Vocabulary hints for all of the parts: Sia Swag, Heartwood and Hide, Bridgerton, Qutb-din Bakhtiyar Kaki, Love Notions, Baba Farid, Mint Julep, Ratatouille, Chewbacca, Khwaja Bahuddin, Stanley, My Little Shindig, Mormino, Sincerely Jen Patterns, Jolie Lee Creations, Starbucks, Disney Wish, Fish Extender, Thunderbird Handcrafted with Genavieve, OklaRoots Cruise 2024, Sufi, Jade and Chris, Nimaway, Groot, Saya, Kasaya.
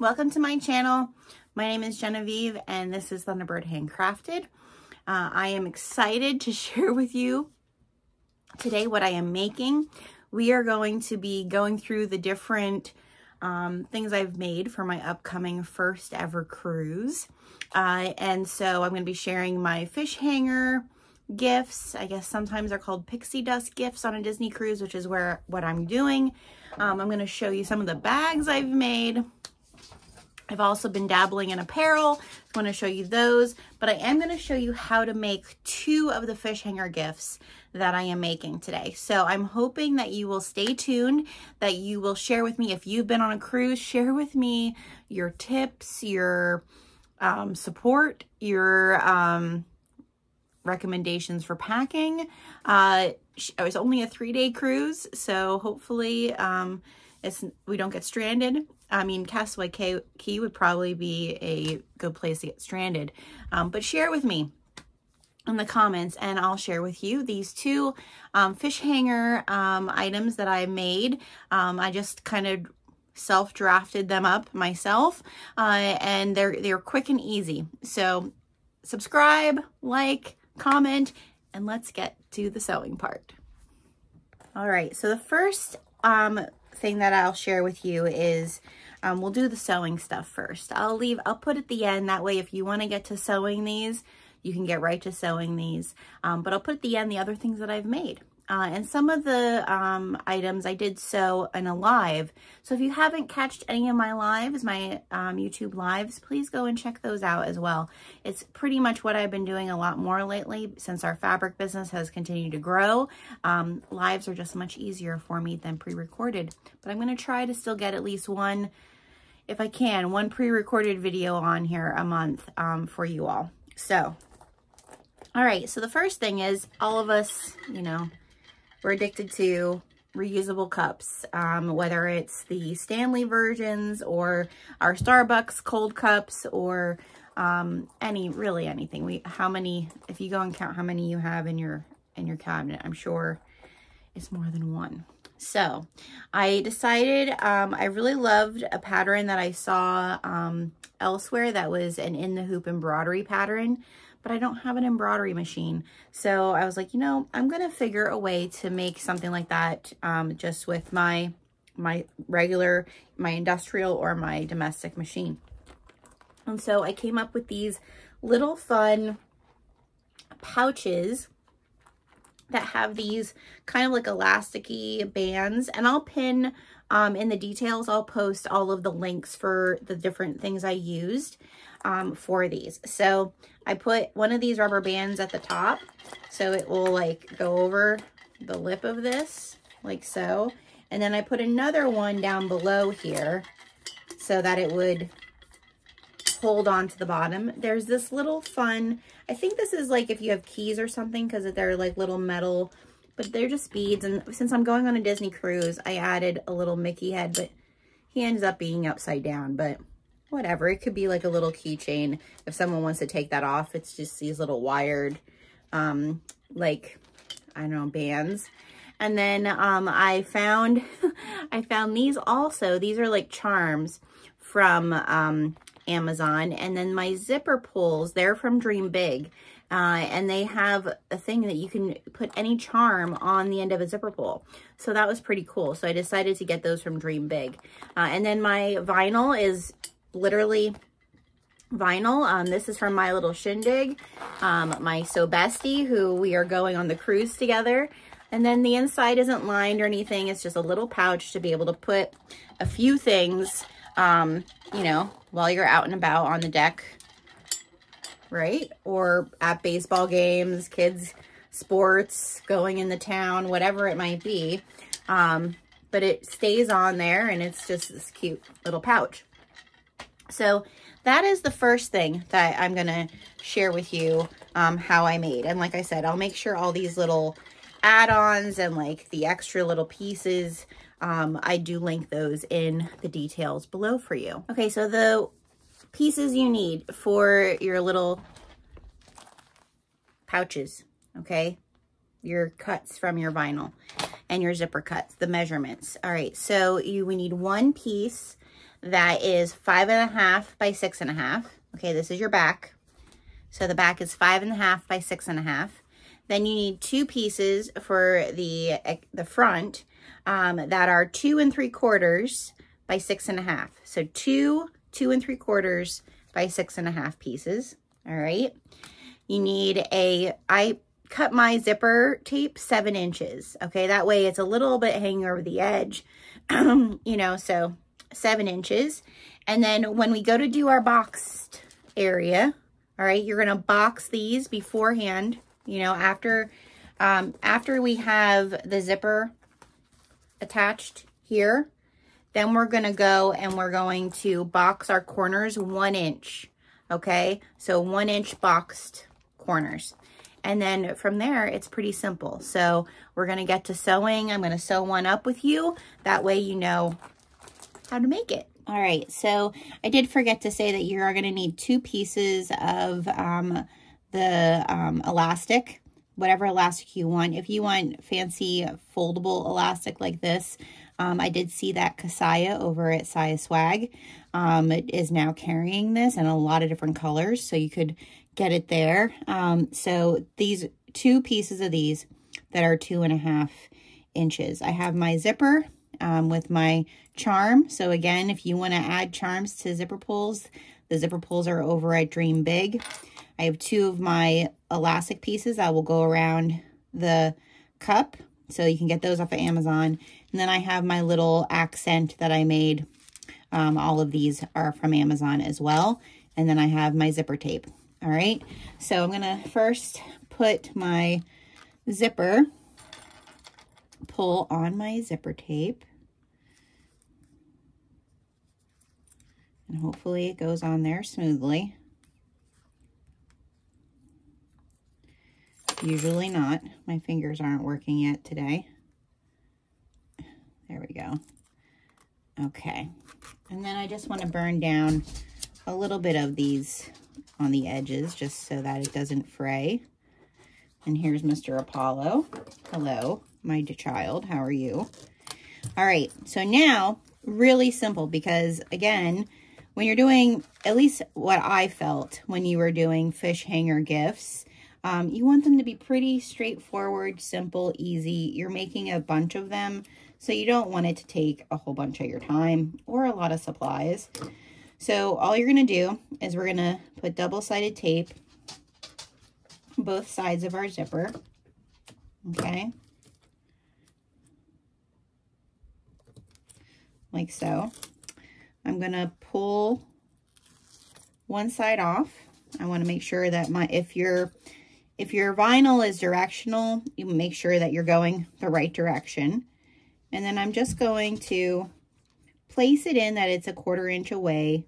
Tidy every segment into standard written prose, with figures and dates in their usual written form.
Welcome to my channel. My name is Genavieve and this is Thunderbird Handcrafted. I am excited to share with you today what I am making. We are going to be going through the different things I've made for my upcoming first ever cruise. And so I'm going to be sharing my fish hanger gifts. I guess sometimes they're called pixie dust gifts on a Disney cruise, which is what I'm doing. I'm going to show you some of the bags I've made. I've also been dabbling in apparel. I want to show you those, but I am going to show you how to make two of the fish hanger gifts that I am making today. So I'm hoping that you will stay tuned, that you will share with me. If you've been on a cruise, share with me your tips, your support, your recommendations for packing. It was only a 3-day cruise, so hopefully we don't get stranded. I mean, Castaway Cay would probably be a good place to get stranded. But share with me in the comments and I'll share with you these two fish hanger items that I made. I just kind of self-drafted them up myself and they're quick and easy. So subscribe, like, comment, and let's get to the sewing part. All right, so the first thing that I'll share with you is we'll do the sewing stuff first. I'll put at the end, that way if you want to get to sewing these, you can get right to sewing these, but I'll put at the end the other things that I've made. And some of the items I did sew in a live. So if you haven't catched any of my lives, my YouTube lives, please go and check those out as well. It's pretty much what I've been doing a lot more lately since our fabric business has continued to grow. Lives are just much easier for me than pre-recorded, but I'm going to try to still get at least one, if I can, one pre-recorded video on here a month for you all. So, all right. So the first thing is all of us, you know, we're addicted to reusable cups, whether it's the Stanley versions or our Starbucks cold cups or anything. How many, if you go and count how many you have in your cabinet, I'm sure it's more than one. So I decided, I really loved a pattern that I saw elsewhere that was an in the hoop embroidery pattern, but I don't have an embroidery machine. So I was like, you know, I'm going to figure a way to make something like that just with my industrial or my domestic machine. And so I came up with these little fun pouches that have these kind of like elasticy bands, and I'll pin in the details, I'll post all of the links for the different things I used for these. So I put one of these rubber bands at the top, so it will like go over the lip of this, like so. And then I put another one down below here so that it would hold on to the bottom. There's this little fun, I think this is like if you have keys or something, because they're like little metal, but they're just beads. And since I'm going on a Disney cruise, I added a little Mickey head, but he ends up being upside down, but whatever. It could be like a little keychain. If someone wants to take that off, it's just these little wired, like, I don't know, bands. And then I found these also. These are like charms from Amazon. And then my zipper pulls, they're from Dream Big. And they have a thing that you can put any charm on the end of a zipper pull. So that was pretty cool. So I decided to get those from Dream Big. And then my vinyl is literally vinyl. This is from My Little Shindig, my so bestie, who we are going on the cruise together. And then the inside isn't lined or anything. It's just a little pouch to be able to put a few things, you know, while you're out and about on the deck, right? Or at baseball games, kids sports, going in the town, whatever it might be. But it stays on there and it's just this cute little pouch. So that is the first thing that I'm going to share with you, how I made. And like I said, I'll make sure all these little add-ons and like the extra little pieces, I do link those in the details below for you. Okay, so the pieces you need for your little pouches, okay? Your cuts from your vinyl and your zipper cuts, the measurements. All right, so we need one piece that is 5.5 by 6.5. Okay, this is your back. So the back is 5.5 by 6.5. Then you need two pieces for the front that are 2 3/4 by 6.5. So two 2 3/4 by 6.5 pieces. All right. You need I cut my zipper tape 7 inches. Okay. That way it's a little bit hanging over the edge, you know, so 7 inches. And then when we go to do our boxed area, all right, you're going to box these beforehand, you know, after we have the zipper attached here, then we're going to go and we're going to box our corners 1 inch. Okay, so 1 inch boxed corners. And then from there, it's pretty simple. So we're going to get to sewing. I'm going to sew one up with you. That way you know how to make it. All right, so I did forget to say that you are going to need two pieces of the elastic, whatever elastic you want. If you want fancy foldable elastic like this, I did see that Kasaya over at Sia Swag is now carrying this in a lot of different colors, so you could get it there. So these two pieces of these that are 2.5 inches. I have my zipper with my charm. So again, if you want to add charms to zipper pulls, the zipper pulls are over at Dream Big. I have two of my elastic pieces that will go around the cup. So you can get those off of Amazon. And then I have my little accent that I made. All of these are from Amazon as well. And then I have my zipper tape. All right. So I'm going to first put my zipper pull on my zipper tape. And hopefully it goes on there smoothly. Usually not. My fingers aren't working yet today. There we go. Okay. And then I just want to burn down a little bit of these on the edges just so that it doesn't fray. And here's Mr. Apollo. Hello, my child. How are you? All right. So now, really simple because, again, when you're doing, at least what I felt when you were doing fish hanger gifts, you want them to be pretty straightforward, simple, easy. You're making a bunch of them, so you don't want it to take a whole bunch of your time or a lot of supplies. So all you're going to do is we're going to put double-sided tape on both sides of our zipper, okay? Like so. I'm going to pull one side off. I want to make sure that if your vinyl is directional, you make sure that you're going the right direction. And then I'm just going to place it in that it's 1/4 inch away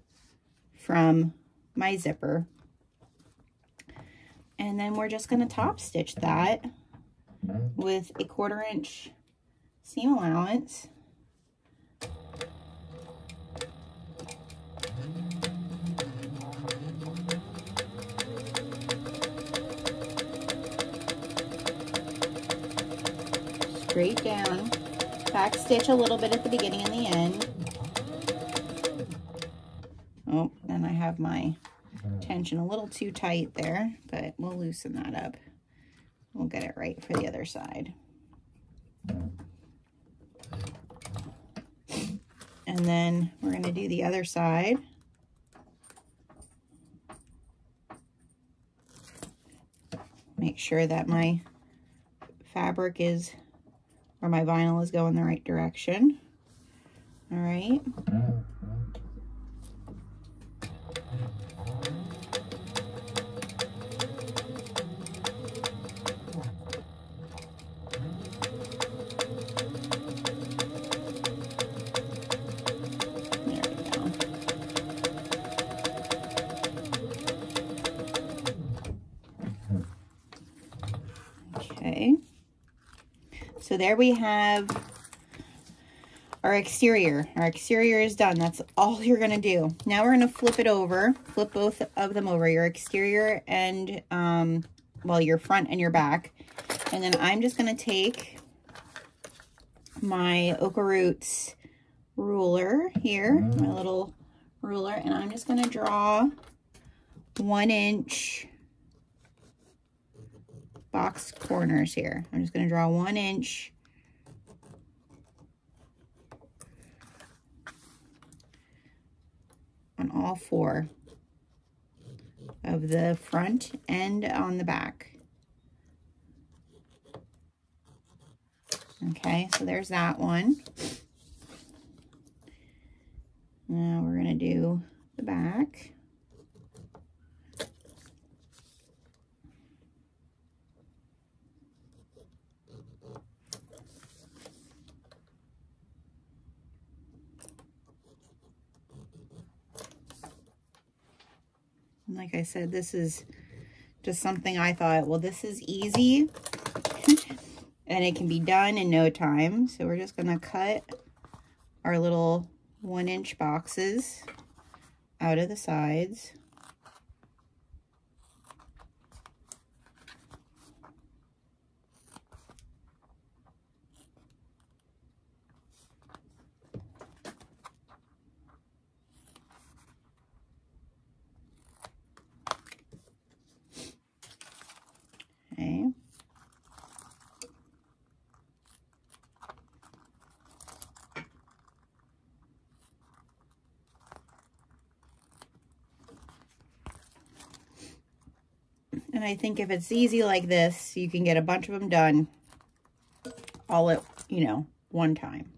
from my zipper. And then we're just going to top stitch that with 1/4 inch seam allowance. Straight down. Back stitch a little bit at the beginning and the end. Oh, and I have my tension a little too tight there, but we'll loosen that up. We'll get it right for the other side. And then we're going to do the other side. Make sure that my fabric is or my vinyl is going the right direction. All right. So there we have our exterior. Our exterior is done. That's all you're going to do. Now we're going to flip it over. Flip both of them over, your exterior and, well, your front and your back. And then I'm just going to take my OklaRoots ruler here, my little ruler, and I'm just going to draw 1 inch box corners here. I'm just going to draw 1 inch on all four of the front and on the back. Okay, so there's that one. Now we're going to do the back. And like I said, this is just something I thought, well, this is easy. And it can be done in no time. So we're just going to cut our little 1 inch boxes out of the sides. And I think if it's easy like this, you can get a bunch of them done all at, you know, one time.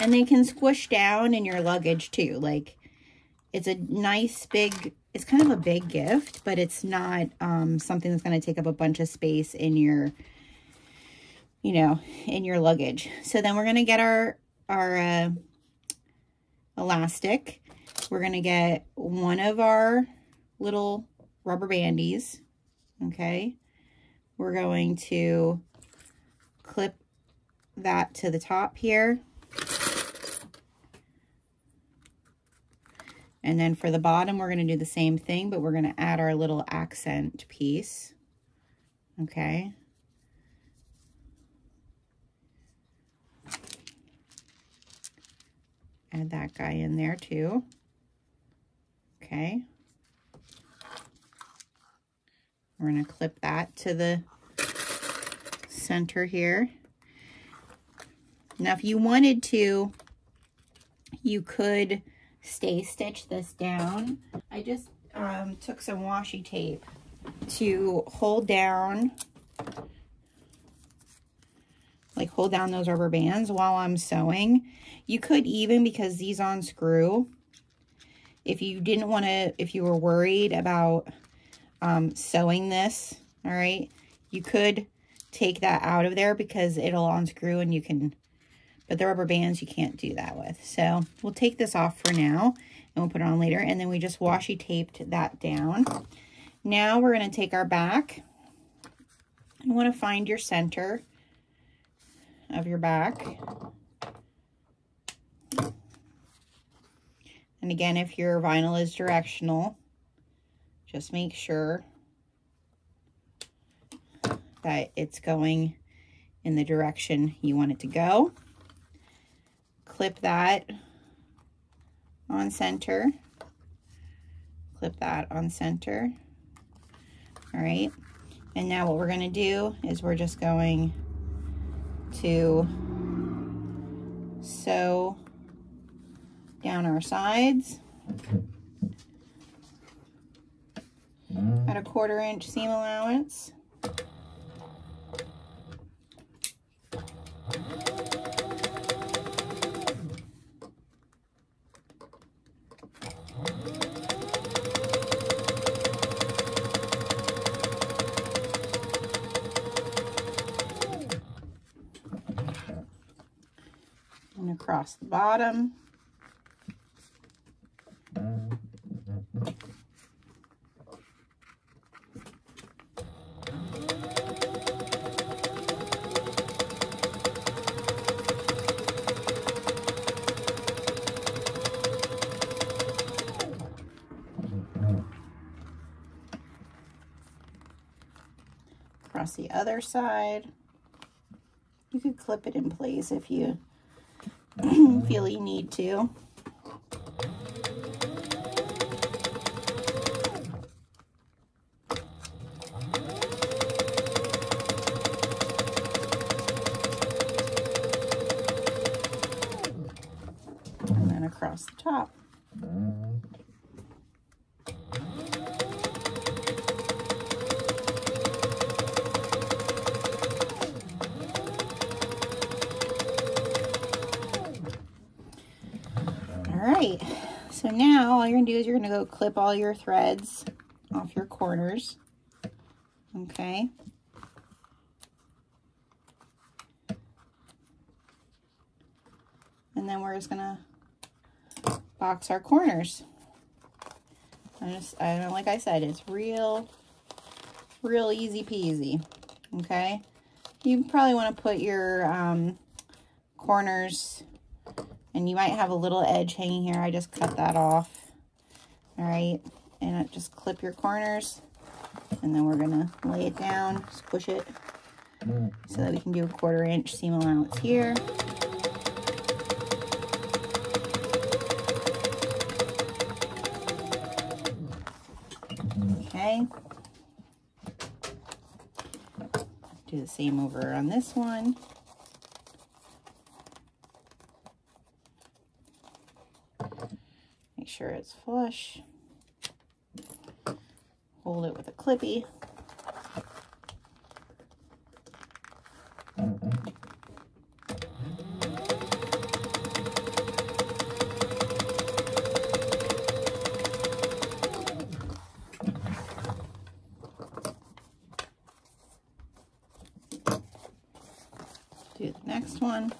And they can squish down in your luggage too. Like, it's a nice big, it's kind of a big gift, but it's not something that's going to take up a bunch of space in your, you know, in your luggage. So then we're going to get our elastic. We're going to get one of our little rubber bandies, okay? We're going to clip that to the top here. And then for the bottom, we're gonna do the same thing, but we're gonna add our little accent piece, okay? Add that guy in there too, okay? We're going to clip that to the center here. Now, if you wanted to, you could stay stitch this down. I just took some washi tape to hold down, like hold down those rubber bands while I'm sewing. You could even, because these unscrew, if you didn't want to, if you were worried about sewing this, all right, you could take that out of there because it'll unscrew and you can, but the rubber bands you can't do that with. So we'll take this off for now and we'll put it on later. And then we just washi taped that down. Now we're going to take our back. You want to find your center of your back. And again, if your vinyl is directional, just make sure that it's going in the direction you want it to go. Clip that on center. Clip that on center. All right. And now what we're going to do is we're just going to sew down our sides. At a 1/4 inch seam allowance. And across the bottom. The other side, you could clip it in place if you feel you need to. And then across the top. So now all you're going to do is you're going to go clip all your threads off your corners, okay? And then we're just going to box our corners. I don't, like I said, it's real easy peasy, okay? You probably want to put your corners. And you might have a little edge hanging here. I just cut that off. All right. And just clip your corners. And then we're going to lay it down, squish it, so that we can do a 1/4 inch seam allowance here. Okay. Do the same over on this one. Sure it's flush. Hold it with a clippy. Do the next one.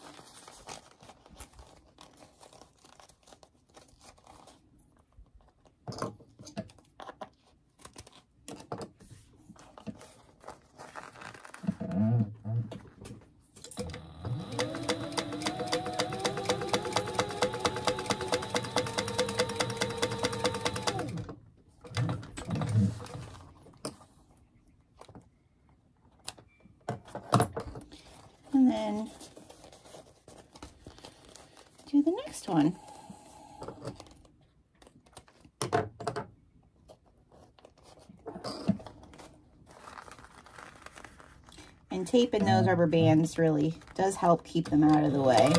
Do the next one. And taping those rubber bands really does help keep them out of the way.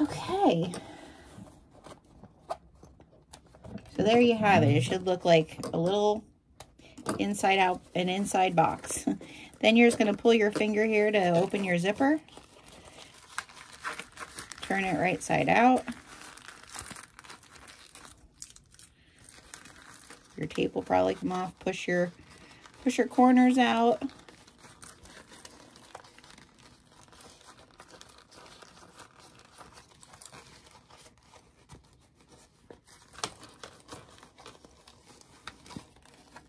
Okay. So there you have it. It should look like a little inside out, an inside box. Then you're just going to pull your finger here to open your zipper. Turn it right side out. Your tape will probably come off. Push your corners out.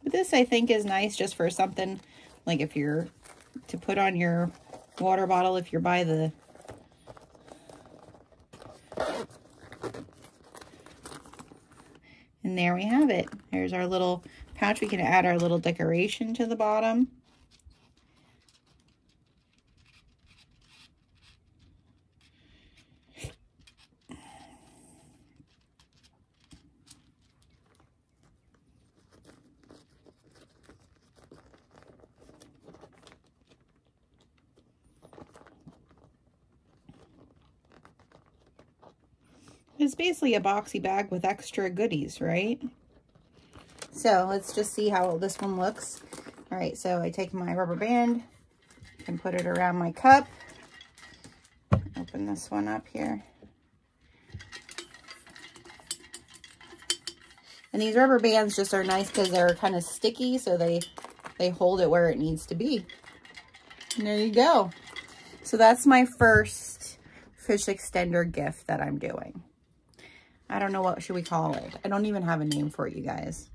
This I think is nice just for something like if you're to put on your water bottle, if you're by the and there we have it. There's our little pouch. We can add our little decoration to the bottom. It's basically a boxy bag with extra goodies, right? So let's just see how this one looks. All right, so I take my rubber band and put it around my cup. Open this one up here. And these rubber bands just are nice because they're kind of sticky, so they hold it where it needs to be. And there you go. So that's my first fish extender gift that I'm doing. I don't know, what should we call it? I don't even have a name for it, you guys.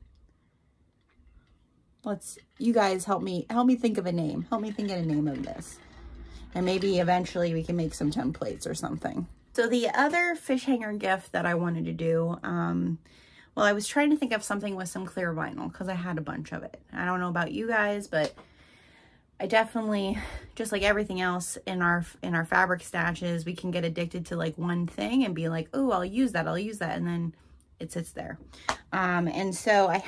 You guys help me think of a name. Help me think of a name of this. And maybe eventually we can make some templates or something. So the other fish hanger gift that I wanted to do Well, I was trying to think of something with some clear vinyl because I had a bunch of it. I don't know about you guys, but I definitely, just like everything else in our fabric stashes, we can get addicted to like one thing and be like, oh, I'll use that, and then it sits there. And so I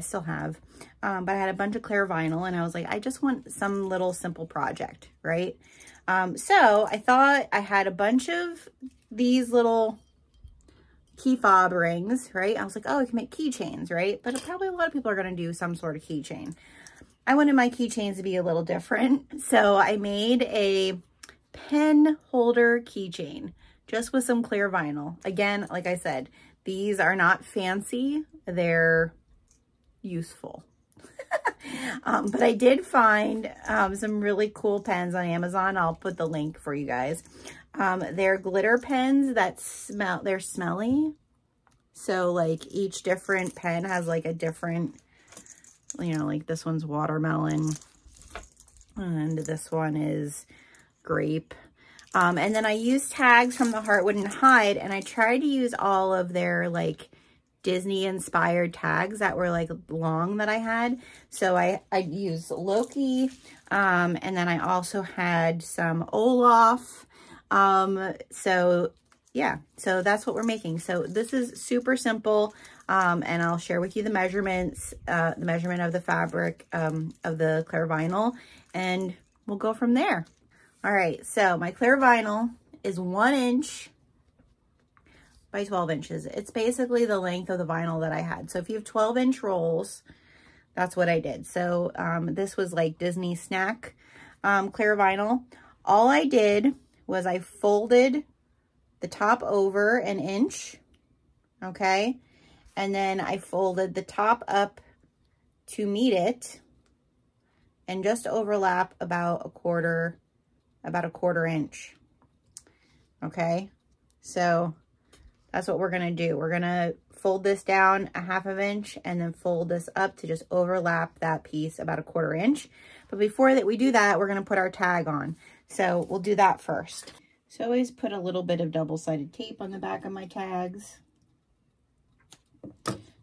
still have a bunch of clear vinyl, and I was like, I just want some little simple project, right? So I thought I had a bunch of these little key fob rings, right? I was like, oh, I can make keychains, right? But probably a lot of people are going to do some sort of keychain. I wanted my keychains to be a little different. So I made a pen holder keychain just with some clear vinyl. Again, like I said, these are not fancy. They're useful. But I did find some really cool pens on Amazon. I'll put the link for you guys. They're glitter pens that smell, they're smelly. So like each different pen has like a different, you know, like this one's watermelon and this one is grape. And then I used tags from the Heartwood and Hide, and I tried to use all of their like Disney inspired tags that were like long that I had. So I used Loki. And then I also had some Olaf. So yeah, so that's what we're making. So this is super simple. And I'll share with you the measurements, the measurement of the fabric, of the clear vinyl, and we'll go from there. All right. So my clear vinyl is 1 inch by 12 inches. It's basically the length of the vinyl that I had. So if you have 12-inch rolls, that's what I did. So this was like Disney snack clear vinyl. All I did was I folded the top over 1 inch, okay? And then I folded the top up to meet it and just overlap about a quarter inch, okay? So that's what we're gonna do. We're gonna fold this down 1/2 inch and then fold this up to just overlap that piece about 1/4 inch. But before that we do that, we're gonna put our tag on. So we'll do that first. So I always put a little bit of double-sided tape on the back of my tags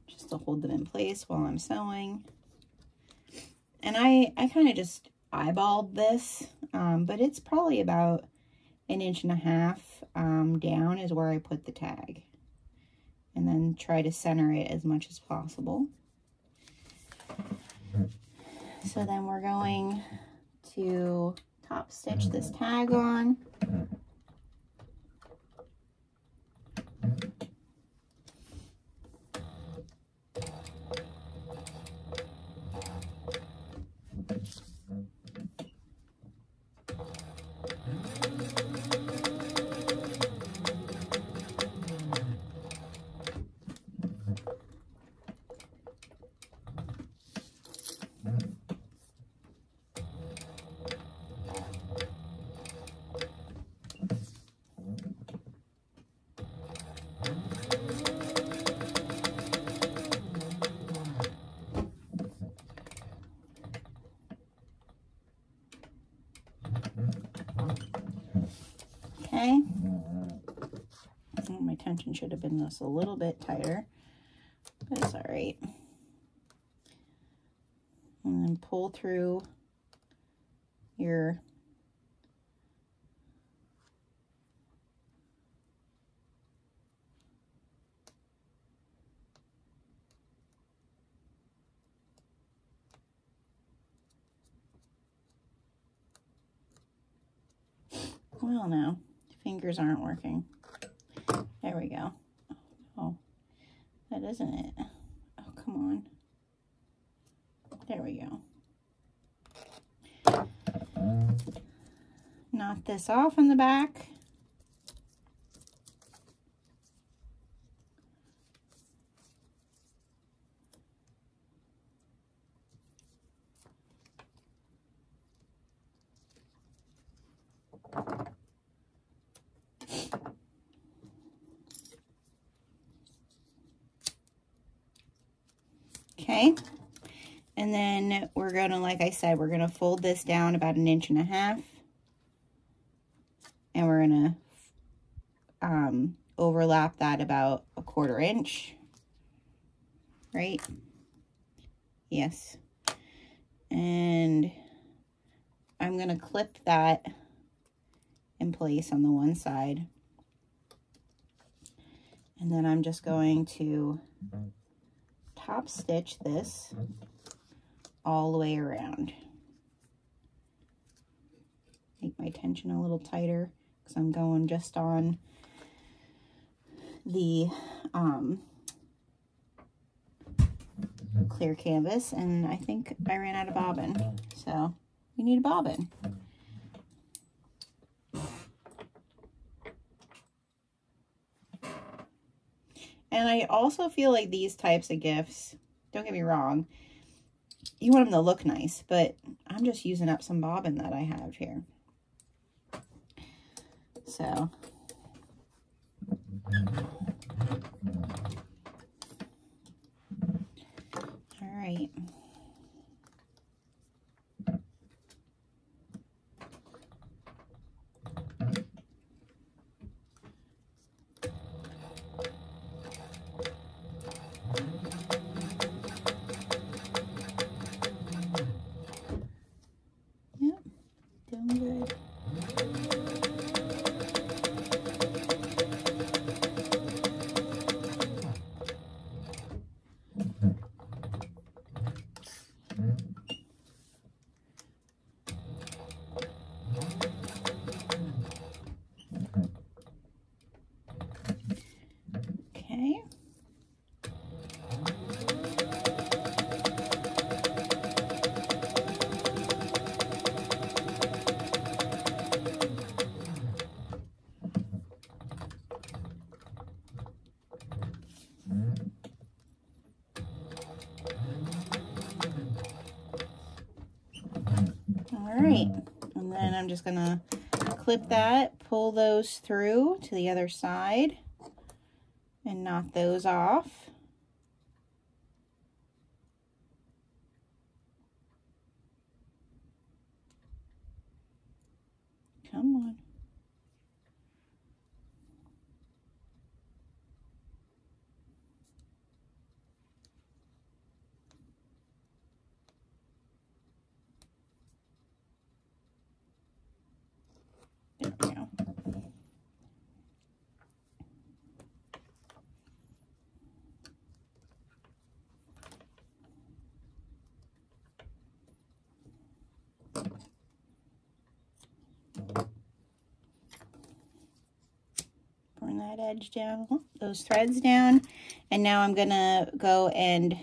just to hold them in place while I'm sewing. And I kind of just eyeballed this, but it's probably about 1.5 inches down is where I put the tag, and then try to center it as much as possible. So then we're going to top stitch this tag on. Okay. Well, my tension should have been just a little bit tighter, but it's all right. And then pull through your well now. Fingers aren't working. There we go. Oh, that isn't it. Oh, come on. There we go. Knot this off in the back. Okay, and then we're gonna, like I said, we're gonna fold this down about 1.5 inches, and we're gonna overlap that about 1/4 inch, right? Yes. And I'm going to clip that in place on the one side. And then I'm just going to top stitch this all the way around. Make my tension a little tighter because I'm going just on the clear canvas, and I think I ran out of bobbin, so we need a bobbin. And I also feel like these types of gifts, don't get me wrong, you want them to look nice, but I'm just using up some bobbin that I have here. So all right. I'm just gonna clip that, pull those through to the other side and knot those off. Come on. That edge down, those threads down, and now I'm gonna go and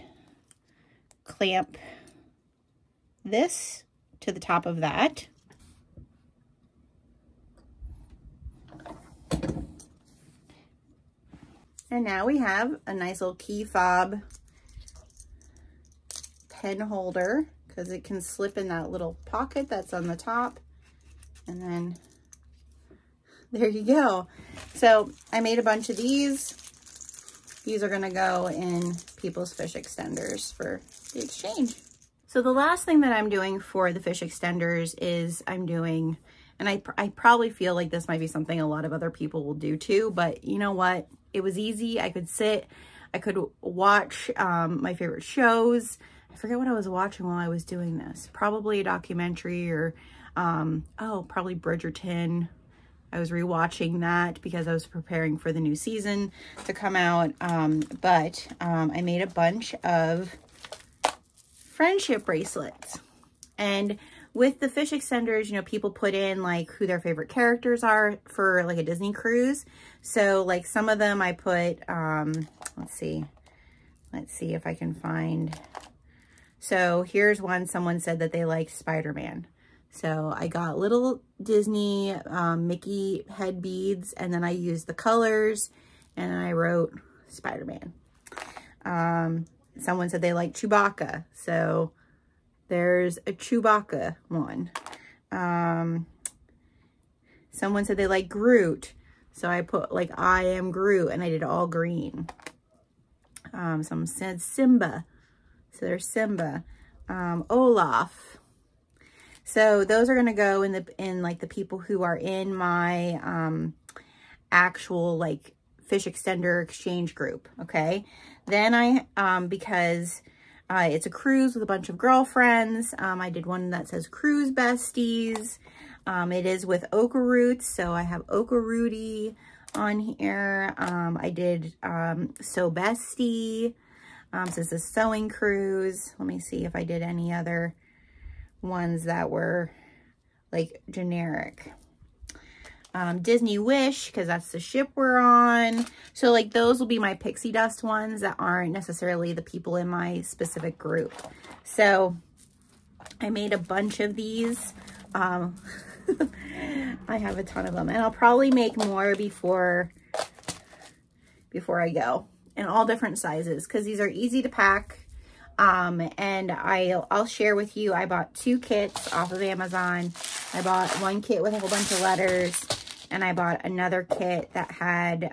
clamp this to the top of that. And now we have a nice little key fob pen holder because it can slip in that little pocket that's on the top, and then there you go. So I made a bunch of these. These are gonna go in people's fish extenders for the exchange. So the last thing that I'm doing for the fish extenders is I'm doing, and I probably feel like this might be something a lot of other people will do too, but you know what? It was easy. I could sit, I could watch my favorite shows. I forget what I was watching while I was doing this. Probably a documentary or, probably Bridgerton. I was rewatching that because I was preparing for the new season to come out. I made a bunch of friendship bracelets. And with the fish extenders, you know, people put in like who their favorite characters are for like a Disney cruise. So like some of them I put, let's see if I can find. So here's one, someone said that they like Spider-Man. So I got little Disney Mickey head beads, and then I used the colors and I wrote Spider-Man. Someone said they like Chewbacca. So there's a Chewbacca one. Someone said they like Groot. So I put like I am Groot and I did all green. Someone said Simba. So there's Simba. Olaf. So those are going to go in like the people who are in my actual like fish extender exchange group, okay? Then I, because it's a cruise with a bunch of girlfriends, I did one that says Cruise Besties. It is with OklaRoots, so I have OklaRooty on here. I did So Bestie. So it's a sewing cruise. Let me see if I did any other ones that were like generic. Disney Wish, because that's the ship we're on. So like those will be my pixie dust ones that aren't necessarily the people in my specific group. So I made a bunch of these. I have a ton of them, and I'll probably make more before I go, in all different sizes, because these are easy to pack. And I'll share with you, I bought two kits off of Amazon. I bought one kit with a whole bunch of letters, and I bought another kit that had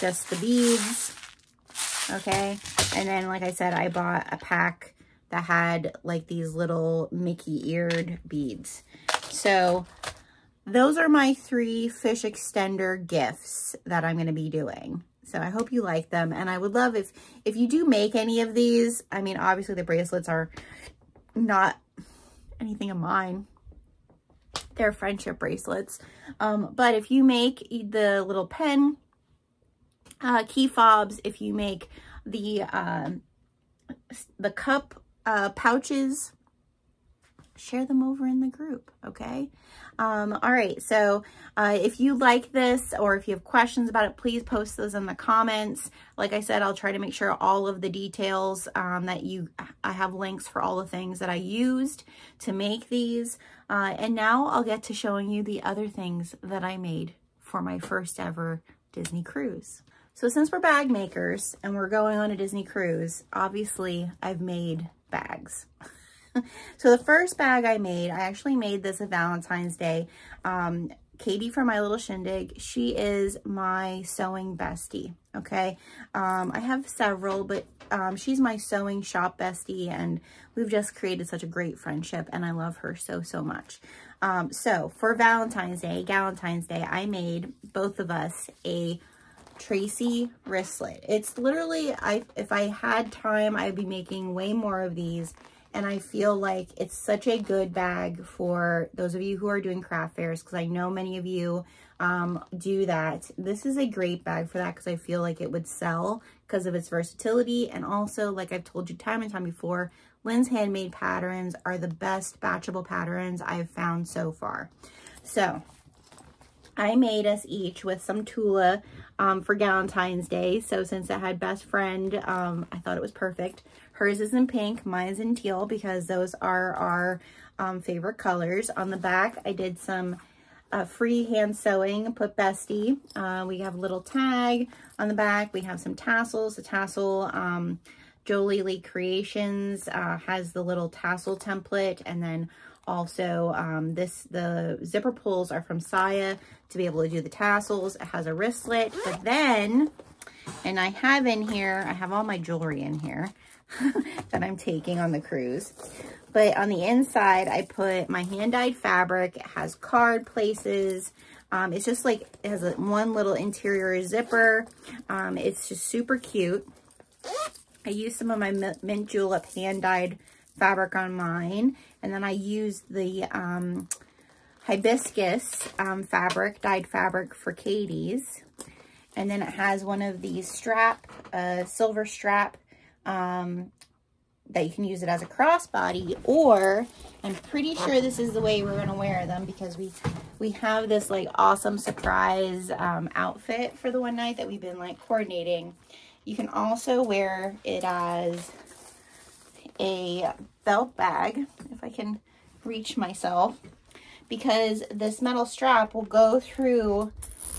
just the beads, okay? And then, like I said, I bought a pack that had like these little Mickey-eared beads. So those are my three fish extender gifts that I'm gonna be doing. So I hope you like them. And I would love if you do make any of these. I mean, obviously the bracelets are not anything of mine. They're friendship bracelets. But if you make the little pen key fobs, if you make the cup pouches, share them over in the group, okay? All right, so if you like this, or if you have questions about it, please post those in the comments. Like I said, I'll try to make sure all of the details I have links for all the things that I used to make these. And now I'll get to showing you the other things that I made for my first ever Disney cruise. So since we're bag makers and we're going on a Disney cruise, obviously I've made bags. So the first bag I made, I actually made this at Valentine's Day. Katie from My Little Shindig, she is my sewing bestie, okay? I have several, but she's my sewing shop bestie, and we've just created such a great friendship, and I love her so, so much. So for Galentine's Day, I made both of us a Tracey Wristlet. It's literally, if I had time, I'd be making way more of these. And I feel like it's such a good bag for those of you who are doing craft fairs, because I know many of you do that. This is a great bag for that, because I feel like it would sell because of its versatility. And also, like I've told you time and time before, Lynn's Handmade Patterns are the best batchable patterns I've found so far. So I made us each with some Tula for Galentine's Day. So since it had best friend, I thought it was perfect. Hers is in pink, mine's in teal, because those are our favorite colors. On the back, I did some free hand sewing, put bestie. We have a little tag on the back. We have some tassels. The tassel, Jolie Lee Creations has the little tassel template, and then also the zipper pulls are from Saya to be able to do the tassels. It has a wristlet, but then, and I have in here, I have all my jewelry in here. That I'm taking on the cruise. But on the inside, I put my hand-dyed fabric. It has card places. It's just like, it has one little interior zipper. It's just super cute. I used some of my Mint Julep hand-dyed fabric on mine. And then I used the Hibiscus dyed fabric for Katie's. And then it has one of these silver strap, that you can use it as a crossbody, or I'm pretty sure this is the way we're going to wear them, because we have this like awesome surprise outfit for the one night that we've been like coordinating. You can also wear it as a belt bag, if I can reach myself, because this metal strap will go through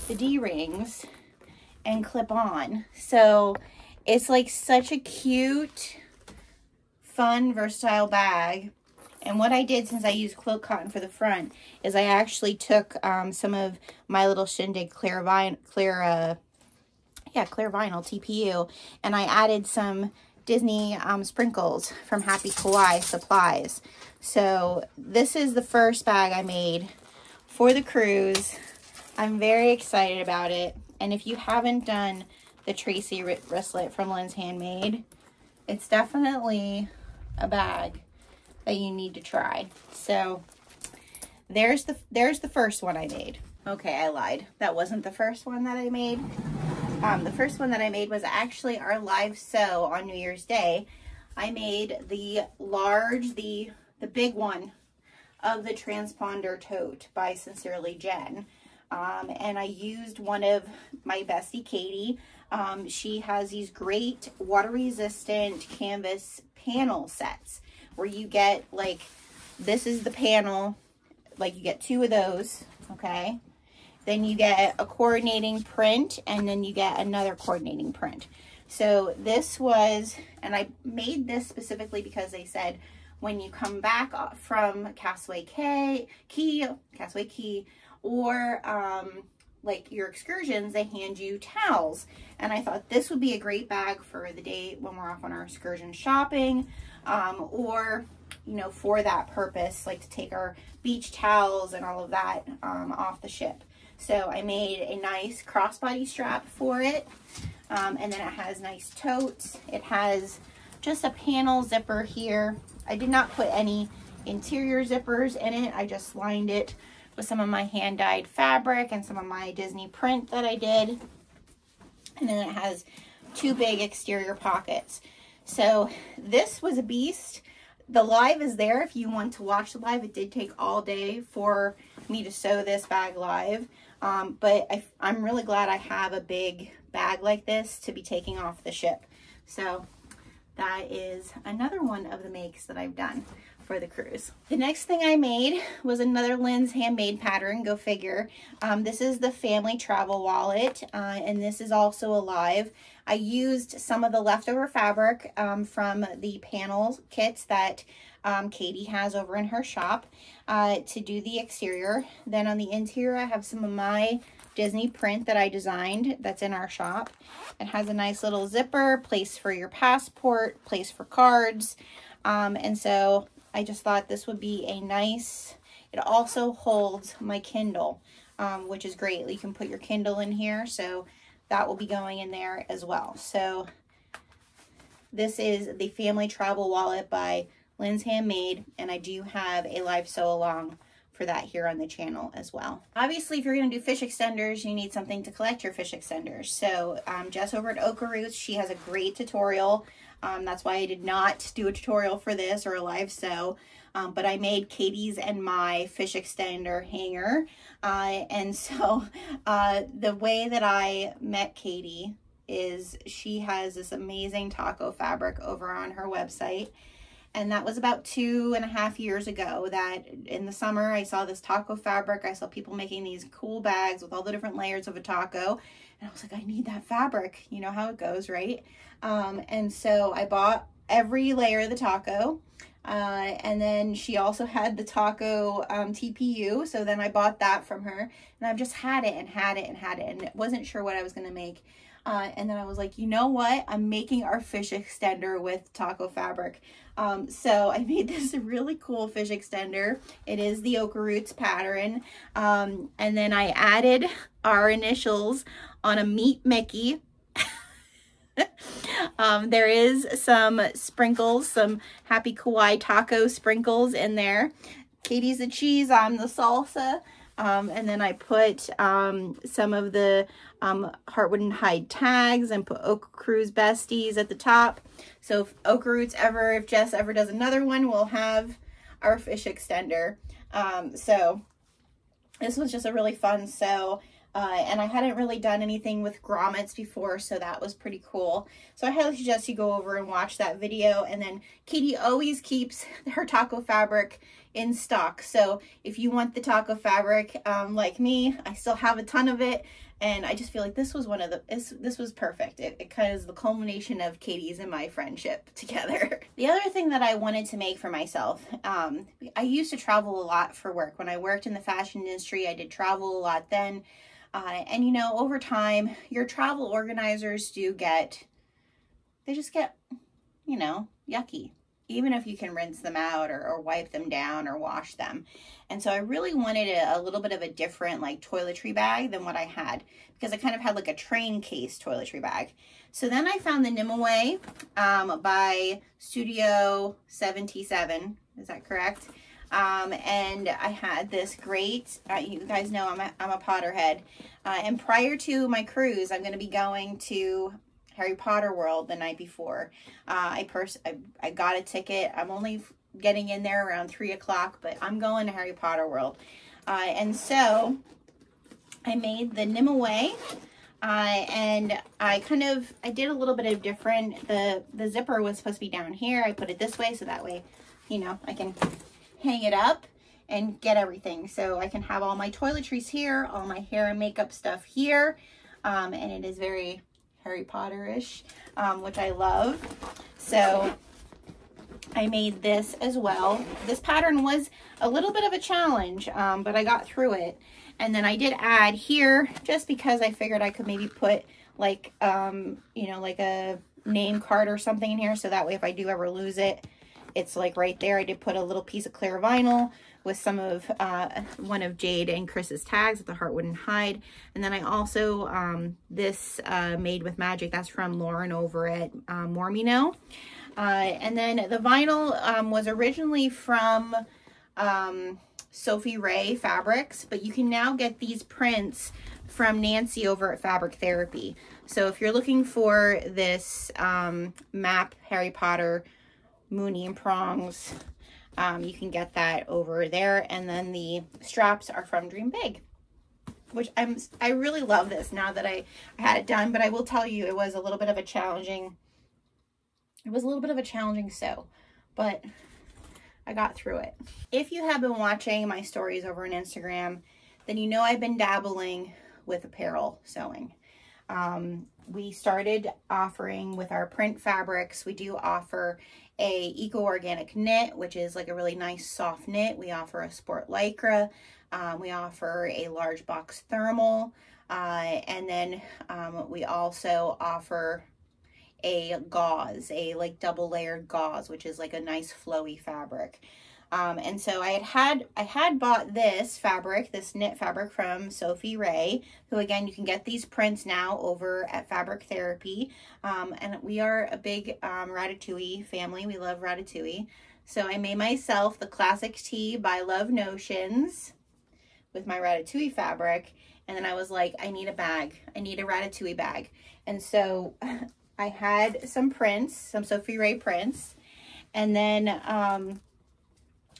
the D-rings and clip on. So it's like such a cute, fun, versatile bag. And what I did, since I used quilt cotton for the front, is I actually took some of My Little Shindig clear vinyl, TPU, and I added some Disney sprinkles from Happy Kawaii Supplies. So this is the first bag I made for the cruise. I'm very excited about it. And if you haven't done the Tracey Wristlet from Lynn's Handmade, it's definitely a bag that you need to try. So there's the first one I made. Okay, I lied. That wasn't the first one that I made. The first one that I made was actually our live sew on New Year's Day. I made the large, the big one of the Transponster Tote by Sincerely Jen. And I used one of my bestie, Katie. She has these great water-resistant canvas panel sets where you get, like, this is the panel, like you get two of those, okay? Then you get a coordinating print, and then you get another coordinating print. So this was, and I made this specifically because they said when you come back from Castaway Cay, or like your excursions, they hand you towels. And I thought this would be a great bag for the day when we're off on our excursion shopping, or, you know, for that purpose, like to take our beach towels and all of that off the ship. So I made a nice crossbody strap for it. And then it has nice totes. It has just a panel zipper here. I did not put any interior zippers in it. I just lined it with some of my hand-dyed fabric and some of my Disney print that I did. And then it has two big exterior pockets. So this was a beast. The live is there if you want to watch the live. It did take all day for me to sew this bag live. But I'm really glad I have a big bag like this to be taking off the ship. So that is another one of the makes that I've done for the cruise. The next thing I made was another Lynn's Handmade pattern, go figure. This is the family travel wallet, and this is also alive. I used some of the leftover fabric from the panel kits that Katie has over in her shop to do the exterior. Then on the interior, I have some of my Disney print that I designed that's in our shop. It has a nice little zipper, place for your passport, place for cards. And so I just thought this would be a nice, it also holds my Kindle, which is great. You can put your Kindle in here, so that will be going in there as well. So this is the Family Travel Wallet by Lynn's Handmade, and I do have a live sew along for that here on the channel as well. Obviously, if you're gonna do fish extenders, you need something to collect your fish extenders. So Jess over at OklaRoots, she has a great tutorial. That's why I did not do a tutorial for this or a live sew, but I made Katie's and my fish extender hanger. And so the way that I met Katie is she has this amazing taco fabric over on her website. And that was about 2.5 years ago that in the summer I saw this taco fabric. I saw people making these cool bags with all the different layers of a taco. And I was like, I need that fabric. You know how it goes, right? And so I bought every layer of the taco. And then she also had the taco TPU. So then I bought that from her. And I've just had it and had it and had it. And wasn't sure what I was going to make. And then I was like, you know what? I'm making our fish extender with taco fabric. So I made this really cool fish extender. It is the OklaRoots pattern. And then I added our initials on a meat Mickey. There is some sprinkles, some Happy Kawaii taco sprinkles in there. Katie's the cheese, I'm the salsa. And then I put some of the Heartwood and Hide tags and put Oak Cruise Besties at the top. So if OklaRoots ever, if Jess ever does another one, we'll have our fish extender. So this was just a really fun sew. And I hadn't really done anything with grommets before, so that was pretty cool. So I highly suggest you go over and watch that video. And then Katie always keeps her taco fabric in stock. So if you want the taco fabric, like me, I still have a ton of it. And I just feel like this was one of the, this was perfect. It kind of is the culmination of Katie's and my friendship together. The other thing that I wanted to make for myself, I used to travel a lot for work. When I worked in the fashion industry, I did travel a lot then. And you know, over time, your travel organizers do get, they just get, you know, yucky. even if you can rinse them out or wipe them down or wash them. And so I really wanted a little bit of a different like toiletry bag than what I had, because I kind of had like a train case toiletry bag. So then I found the Nimaway by Studio 7t7, is that correct? And I had this great, you guys know I'm a Potterhead. And prior to my cruise, I'm going to be going to Harry Potter World the night before. I got a ticket. I'm only getting in there around 3 o'clock, but I'm going to Harry Potter World. And so I made the Nimaway, and I did a little bit of different. The zipper was supposed to be down here. I put it this way, so that way, you know, I can hang it up and get everything. So I can have all my toiletries here, all my hair and makeup stuff here. And it is very Harry Potter-ish, which I love. So I made this as well. This pattern was a little bit of a challenge, but I got through it. And then I did add here, just because I figured I could maybe put like, you know, like a name card or something in here. So that way, if I do ever lose it, it's like right there. I did put a little piece of clear vinyl with some of one of Jade and Chris's tags with the Heartwood and Hide. And then I also, this Made with Magic, that's from Lauren over at Mormino. And then the vinyl was originally from Sophie Ray Fabrics, but you can now get these prints from Nancy over at Fabric Therapy. So if you're looking for this map, Harry Potter, Mooney and Prongs, you can get that over there. And then the straps are from Dream Big, which I really love this now that I had it done. But I will tell you, it was a little bit of a challenging, sew, but I got through it. If you have been watching my stories over on Instagram, then you know I've been dabbling with apparel sewing. We started offering with our print fabrics. We do offer a eco-organic knit, which is like a really nice soft knit. We offer a sport lycra. We offer a large box thermal. And then we also offer a gauze, a like double layered gauze, which is like a nice flowy fabric. And so I had bought this fabric, this knit fabric from Sophie Ray, who again, you can get these prints now over at Fabric Therapy. And we are a big Ratatouille family. We love Ratatouille. So I made myself the classic tee by Love Notions with my Ratatouille fabric. And then I was like, I need a bag. I need a Ratatouille bag. And so I had some prints, some Sophie Ray prints. And then,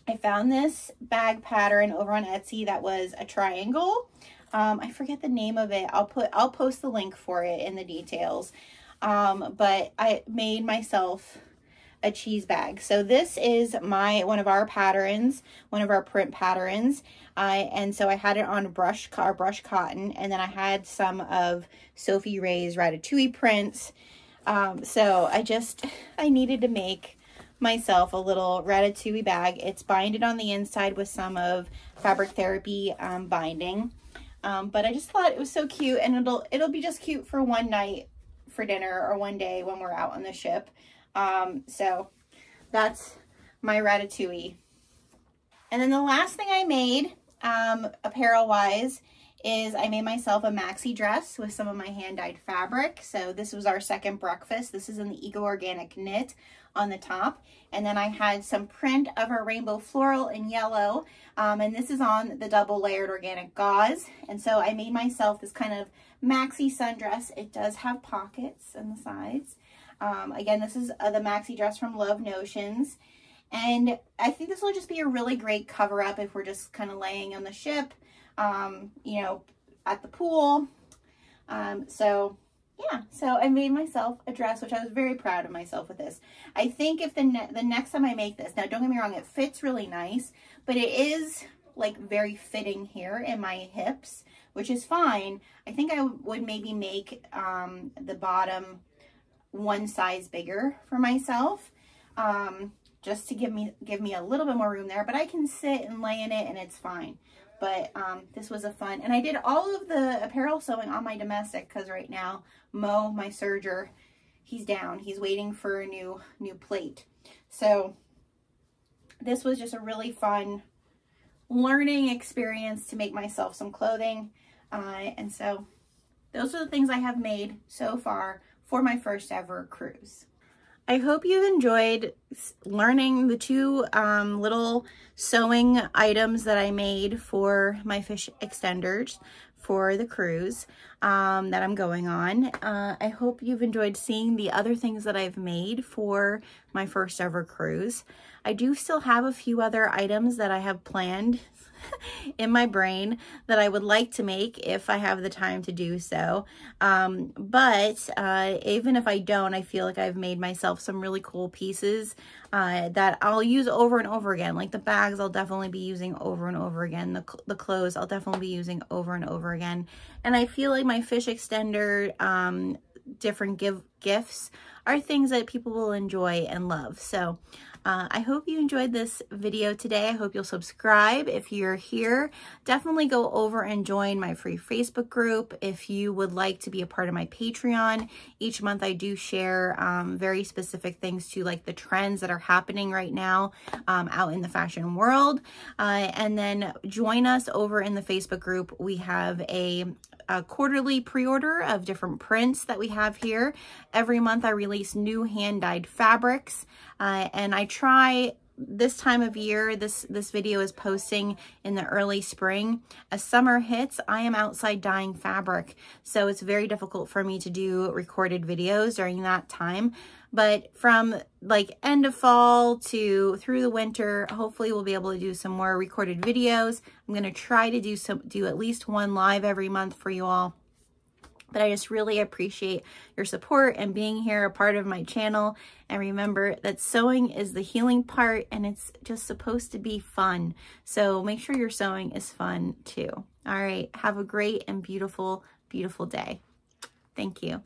I found this bag pattern over on Etsy that was a triangle. I forget the name of it. I'll post the link for it in the details. But I made myself a cheese bag. So this is one of our patterns, one of our print patterns. And so I had it on brush cotton, and then I had some of Sophie Ray's Ratatouille prints. So I needed to make myself a little Ratatouille bag. It's binded on the inside with some of Fabric Therapy binding. But I just thought it was so cute, and it'll be just cute for one night for dinner or one day when we're out on the ship. So that's my Ratatouille. And then the last thing I made apparel wise is I made myself a maxi dress with some of my hand-dyed fabric. So this was our second breakfast. This is in the eco-organic knit on the top. And then I had some print of our rainbow floral in yellow. And this is on the double layered organic gauze. And so I made myself this kind of maxi sundress. It does have pockets on the sides. Again, this is the maxi dress from Love Notions. And I think this will just be a really great cover up if we're just kind of laying on the ship, you know, at the pool. So yeah, so I made myself a dress, which I was very proud of myself with this. I think if the next time I make this, now don't get me wrong, it fits really nice, but it is like very fitting here in my hips, which is fine. I think I would maybe make, the bottom one size bigger for myself. Just to give me a little bit more room there, but I can sit and lay in it and it's fine. But this was a fun, and I did all of the apparel sewing on my domestic, because right now Mo, my serger, he's down. He's waiting for a new plate. So this was just a really fun learning experience to make myself some clothing. And so those are the things I have made so far for my first ever cruise. I hope you've enjoyed learning the two little sewing items that I made for my fish extenders for the cruise that I'm going on. I hope you've enjoyed seeing the other things that I've made for my first ever cruise. I do still have a few other items that I have planned in my brain that I would like to make if I have the time to do so. But even if I don't, I feel like I've made myself some really cool pieces that I'll use over and over again. Like the bags I'll definitely be using over and over again. The clothes I'll definitely be using over and over again. And I feel like my fish extender different gifts are things that people will enjoy and love. So I hope you enjoyed this video today. I hope you'll subscribe if you're here. Definitely go over and join my free Facebook group if you would like to be a part of my Patreon. Each month I do share very specific things to like the trends that are happening right now out in the fashion world. And then join us over in the Facebook group. We have a quarterly pre-order of different prints that we have here. Every month I release new hand-dyed fabrics and I try this time of year, this video is posting in the early spring. As summer hits, I am outside dyeing fabric, so it's very difficult for me to do recorded videos during that time. But from like end of fall to through the winter, hopefully we'll be able to do some more recorded videos. I'm going to try to do at least one live every month for you all. But I just really appreciate your support and being here, a part of my channel. And remember that sewing is the healing part and it's just supposed to be fun. So make sure your sewing is fun too. All right. Have a great and beautiful, beautiful day. Thank you.